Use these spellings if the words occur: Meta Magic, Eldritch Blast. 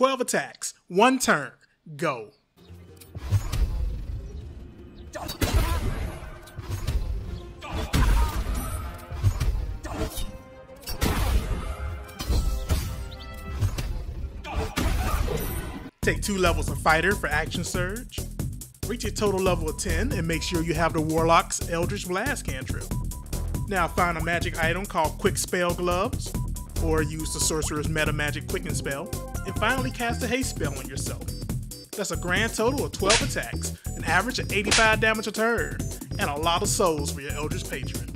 12 attacks, one turn, go. Take 2 levels of Fighter for Action Surge. Reach a total level of 10 and make sure you have the Warlock's Eldritch Blast cantrip. Now find a magic item called Quick Spell Gloves, or use the Sorcerer's Meta Magic Quicken Spell, and finally cast a Haste Spell on yourself. That's a grand total of 12 attacks, an average of 85 damage a turn, and a lot of souls for your Eldritch Patron.